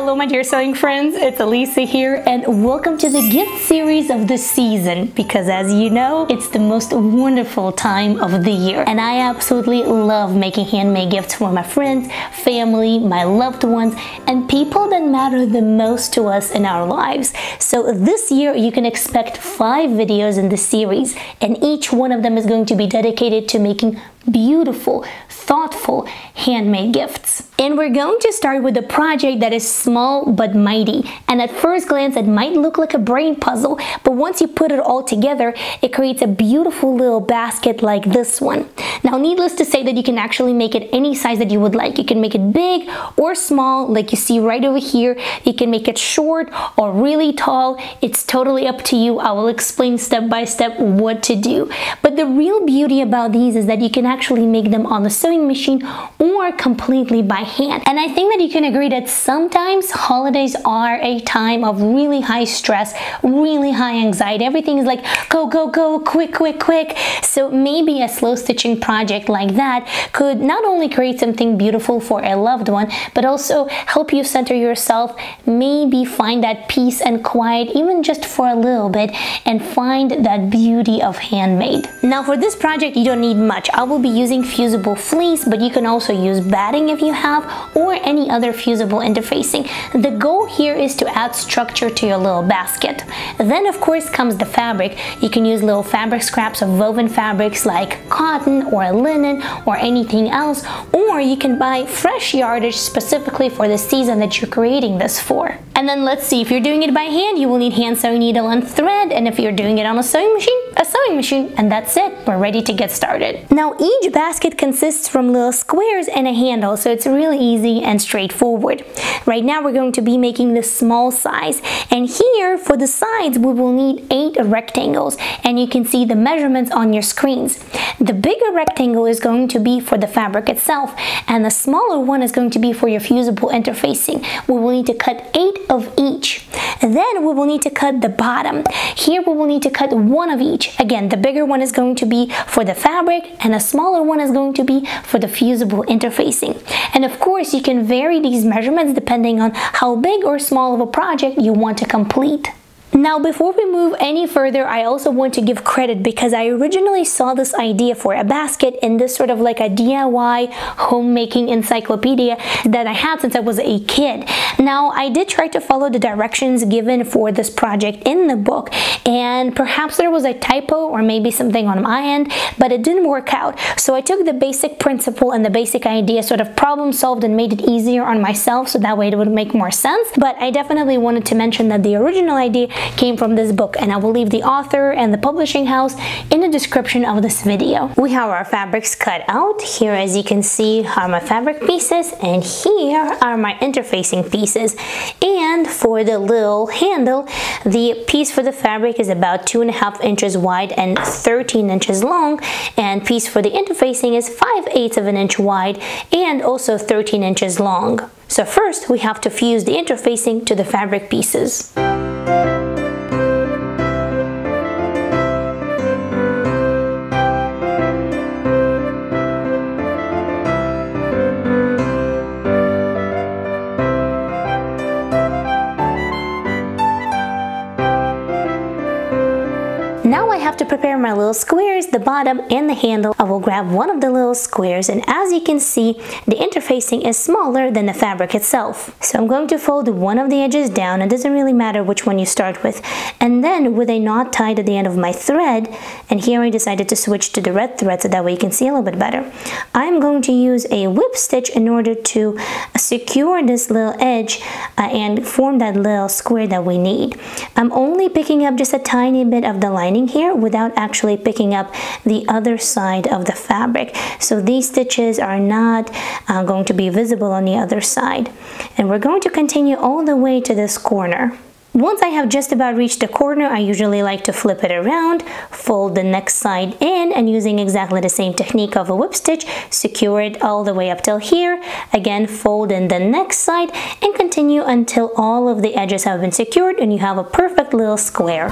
Hello my dear sewing friends, it's Alisa here and welcome to the gift series of the season, because as you know, it's the most wonderful time of the year and I absolutely love making handmade gifts for my friends, family, my loved ones and people that matter the most to us in our lives. So this year you can expect 5 videos in the series and each one of them is going to be dedicated to making beautiful, thoughtful, handmade gifts. And we're going to start with a project that is small but mighty. And at first glance, it might look like a brain puzzle, but once you put it all together, it creates a beautiful little basket like this one. Now, needless to say that you can actually make it any size that you would like. You can make it big or small, like you see right over here. You can make it short or really tall. It's totally up to you. I will explain step by step what to do. But the real beauty about these is that you can actually make them on the sewing machine or completely by hand. And I think that you can agree that sometimes holidays are a time of really high stress, really high anxiety. Everything is like go, go, go, quick, quick, quick. So maybe a slow stitching project like that could not only create something beautiful for a loved one, but also help you center yourself, maybe find that peace and quiet even just for a little bit and find that beauty of handmade. Now for this project, you don't need much. I will be using fusible fleece, but you can also use batting if you have or any other fusible interfacing. The goal here is to add structure to your little basket. Then of course comes the fabric. You can use little fabric scraps of woven fabrics like cotton or linen or anything else, or you can buy fresh yardage specifically for the season that you're creating this for. And then let's see, if you're doing it by hand, you will need hand sewing needle and thread, and if you're doing it on a sewing machine, and that's it, we're ready to get started. Now each basket consists from little squares and a handle, so it's really easy and straightforward. Right now we're going to be making the small size, and here for the sides we will need 8 rectangles, and you can see the measurements on your screens. The bigger rectangle is going to be for the fabric itself, and the smaller one is going to be for your fusible interfacing. We will need to cut 8 of each. Then we will need to cut the bottom. Here we will need to cut 1 of each. Again, the bigger one is going to be for the fabric and a smaller one is going to be for the fusible interfacing. And of course you can vary these measurements depending on how big or small of a project you want to complete. Now before we move any further, I also want to give credit because I originally saw this idea for a basket in this sort of like a DIY homemaking encyclopedia that I had since I was a kid. Now I did try to follow the directions given for this project in the book, and perhaps there was a typo or maybe something on my end, but it didn't work out. So I took the basic principle and the basic idea, sort of problem solved and made it easier on myself, so that way it would make more sense. But I definitely wanted to mention that the original idea came from this book, and I will leave the author and the publishing house in the description of this video. We have our fabrics cut out. Here as you can see are my fabric pieces, and here are my interfacing pieces. And for the little handle, the piece for the fabric is about 2.5 inches wide and 13 inches long, and piece for the interfacing is 5/8 of an inch wide and also 13 inches long. So first we have to fuse the interfacing to the fabric pieces. Now I have to prepare my little squares, the bottom and the handle. I will grab one of the little squares, and as you can see, the interfacing is smaller than the fabric itself. So I'm going to fold one of the edges down. It doesn't really matter which one you start with. And then with a knot tied at the end of my thread, and here I decided to switch to the red thread so that way you can see a little bit better. I'm going to use a whip stitch in order to secure this little edge and form that little square that we need. I'm only picking up just a tiny bit of the lining here without actually picking up the other side of the fabric, so these stitches are not going to be visible on the other side, and we're going to continue all the way to this corner. Once I have just about reached the corner, I usually like to flip it around, fold the next side in, and using exactly the same technique of a whip stitch, secure it all the way up till here, again fold in the next side, and continue until all of the edges have been secured and you have a perfect little square.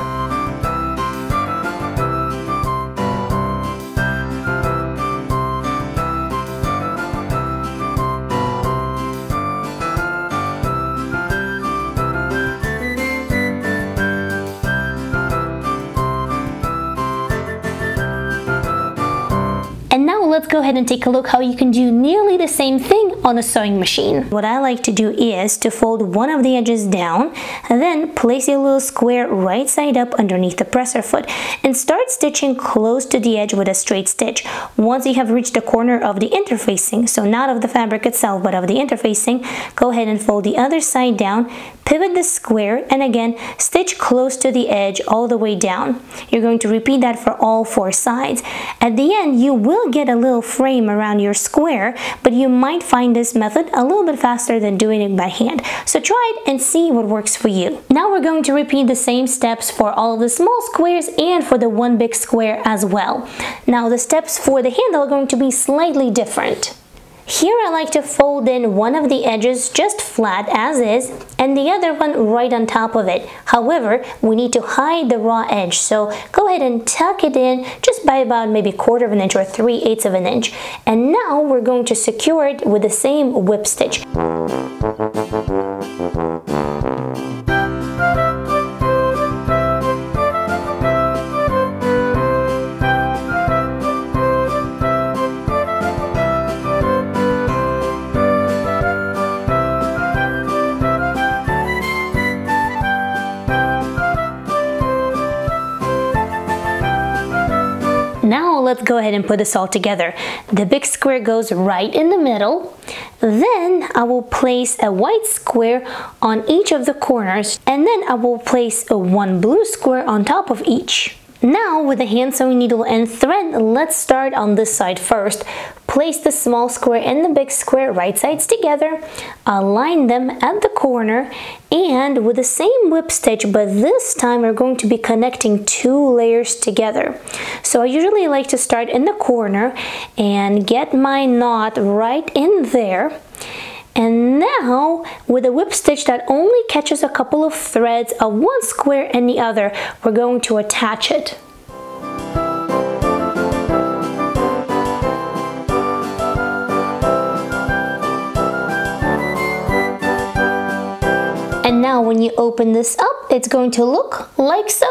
let's go ahead and take a look how you can do nearly the same thing on a sewing machine. What I like to do is to fold one of the edges down and then place a little square right side up underneath the presser foot and start stitching close to the edge with a straight stitch. Once you have reached the corner of the interfacing, so not of the fabric itself but of the interfacing, go ahead and fold the other side down, pivot the square, and again stitch close to the edge all the way down. You're going to repeat that for all four sides. At the end you will get a little frame around your square, but you might find this method a little bit faster than doing it by hand. So try it and see what works for you. Now we're going to repeat the same steps for all the small squares and for the one big square as well. Now the steps for the handle are going to be slightly different. Here I like to fold in one of the edges just flat as is and the other one right on top of it. However, we need to hide the raw edge, so go ahead and tuck it in just by about maybe 1/4 of an inch or 3/8 of an inch. And now we're going to secure it with the same whip stitch. Now let's go ahead and put this all together. The big square goes right in the middle. Then I will place a white square on each of the corners, and then I will place one blue square on top of each. Now with a hand sewing needle and thread, let's start on this side first. Place the small square and the big square right sides together, align them at the corner, and with the same whip stitch, but this time we're going to be connecting two layers together. So I usually like to start in the corner and get my knot right in there. And now, with a whip stitch that only catches a couple of threads of one square and the other, we're going to attach it. And now when you open this up, it's going to look like so.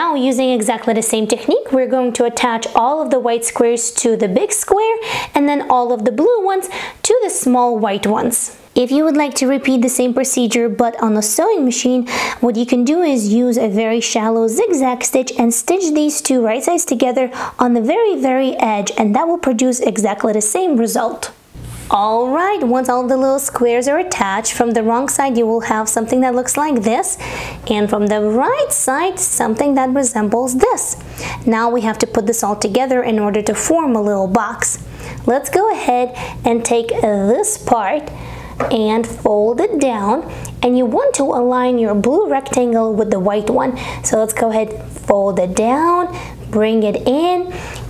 Now using exactly the same technique, we're going to attach all of the white squares to the big square and then all of the blue ones to the small white ones. If you would like to repeat the same procedure but on a sewing machine, what you can do is use a very shallow zigzag stitch and stitch these two right sides together on the very edge, and that will produce exactly the same result. Alright, once all the little squares are attached, from the wrong side you will have something that looks like this, and from the right side something that resembles this. Now we have to put this all together in order to form a little box. Let's go ahead and take this part and fold it down, and you want to align your blue rectangle with the white one. So let's go ahead, fold it down, bring it in,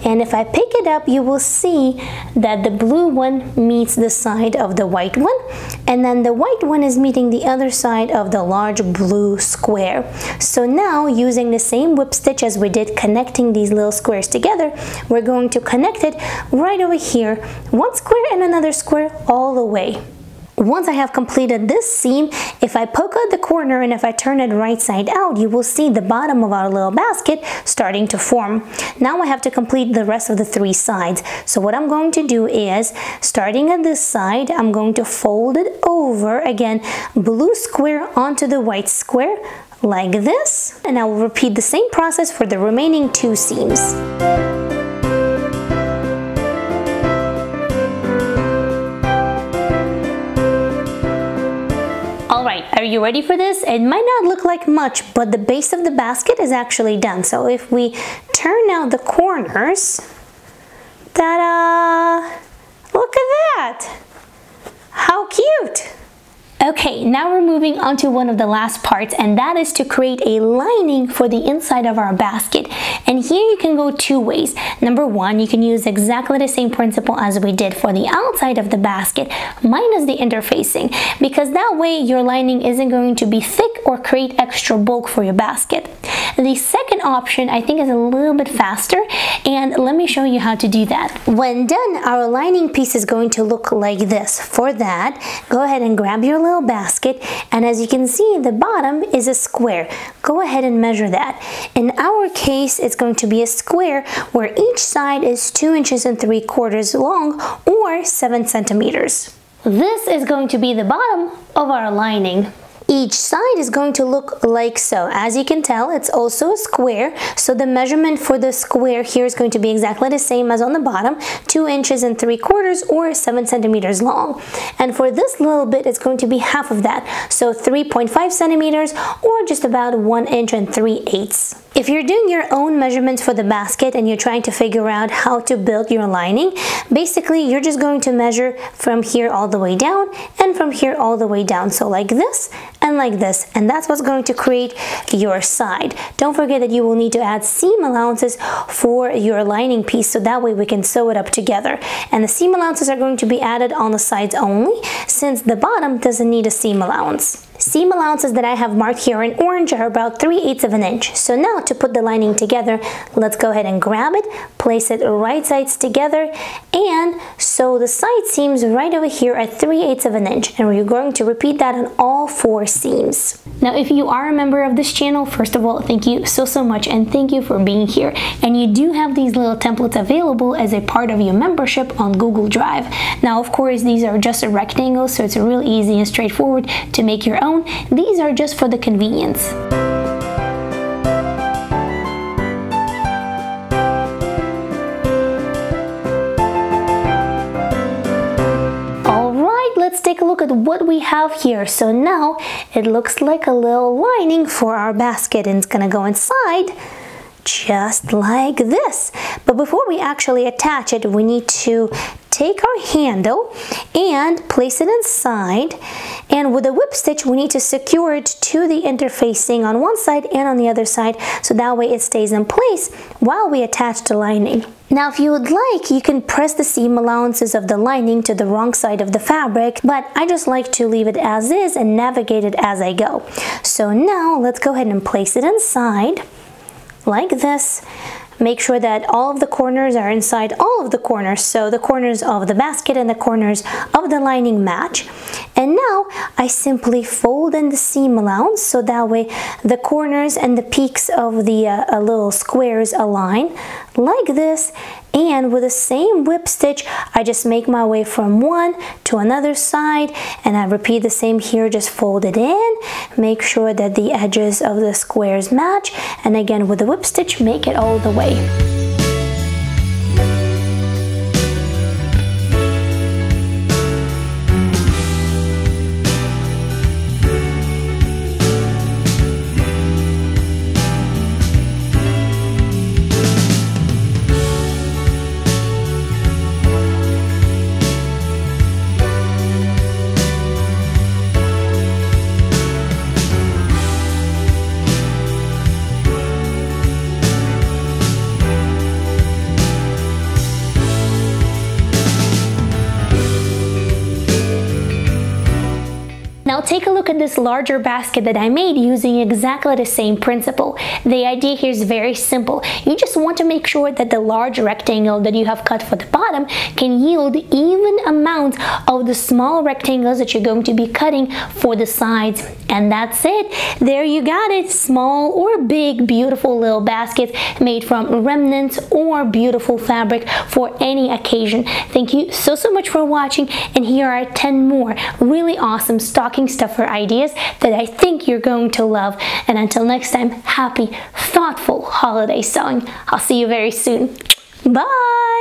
and if I pick it up, you will see that the blue one meets the side of the white one, and then the white one is meeting the other side of the large blue square. So now, using the same whip stitch as we did connecting these little squares together, we're going to connect it right over here, one square and another square all the way. Once I have completed this seam, if I poke out the corner and if I turn it right side out, you will see the bottom of our little basket starting to form. Now I have to complete the rest of the three sides. So what I'm going to do is, starting at this side, I'm going to fold it over, again, blue square onto the white square, like this. And I will repeat the same process for the remaining two seams. Are you ready for this? It might not look like much, but the base of the basket is actually done. So if we turn out the corners, ta-da! Look at that! How cute! Okay, now we're moving on to one of the last parts, and that is to create a lining for the inside of our basket. And here you can go two ways. Number one, you can use exactly the same principle as we did for the outside of the basket, minus the interfacing, because that way your lining isn't going to be thick or create extra bulk for your basket. The second option I think is a little bit faster, and let me show you how to do that. When done, our lining piece is going to look like this. For that, go ahead and grab your little basket, and as you can see, the bottom is a square. Go ahead and measure that. In our case, it's going to be a square where each side is 2 3/4 inches long or 7 centimeters. This is going to be the bottom of our lining. Each side is going to look like so. As you can tell, it's also a square, so the measurement for the square here is going to be exactly the same as on the bottom, 2 3/4 inches or 7 centimeters long. And for this little bit, it's going to be half of that, so 3.5 centimeters or just about 1 3/8 inches. If you're doing your own measurements for the basket and you're trying to figure out how to build your lining, basically you're just going to measure from here all the way down and from here all the way down, so like this and like this, and that's what's going to create your side. Don't forget that you will need to add seam allowances for your lining piece, so that way we can sew it up together. And the seam allowances are going to be added on the sides only, since the bottom doesn't need a seam allowance. Seam allowances that I have marked here in orange are about 3/8 of an inch. So now to put the lining together, let's go ahead and grab it, place it right sides together, and sew the side seams right over here at 3/8 of an inch. And we're going to repeat that on all 4 seams. Now, if you are a member of this channel, first of all, thank you so much, and thank you for being here. And you do have these little templates available as a part of your membership on Google Drive. Now, of course, these are just a rectangle, so it's real easy and straightforward to make your own. These are just for the convenience. Look at what we have here. So now it looks like a little lining for our basket, and it's gonna go inside just like this. But before we actually attach it, we need to take our handle and place it inside, and with a whip stitch we need to secure it to the interfacing on one side and on the other side, so that way it stays in place while we attach the lining. Now, if you would like, you can press the seam allowances of the lining to the wrong side of the fabric, but I just like to leave it as is and navigate it as I go. So now let's go ahead and place it inside like this. Make sure that all of the corners are inside all of the corners, so the corners of the basket and the corners of the lining match. And now I simply fold in the seam allowance, so that way the corners and the peaks of the little squares align like this. And with the same whip stitch, I just make my way from one to another side, and I repeat the same here. Just fold it in, make sure that the edges of the squares match, and again with the whip stitch, make it all the way. Take a look at this larger basket that I made using exactly the same principle. The idea here is very simple. You just want to make sure that the large rectangle that you have cut for the bottom can yield even amounts of the small rectangles that you're going to be cutting for the sides. And that's it. There you got it. Small or big, beautiful little baskets made from remnants or beautiful fabric for any occasion. Thank you so much for watching, and here are 10 more really awesome stocking stuffer ideas that I think you're going to love. And until next time, happy, thoughtful holiday sewing. I'll see you very soon. Bye!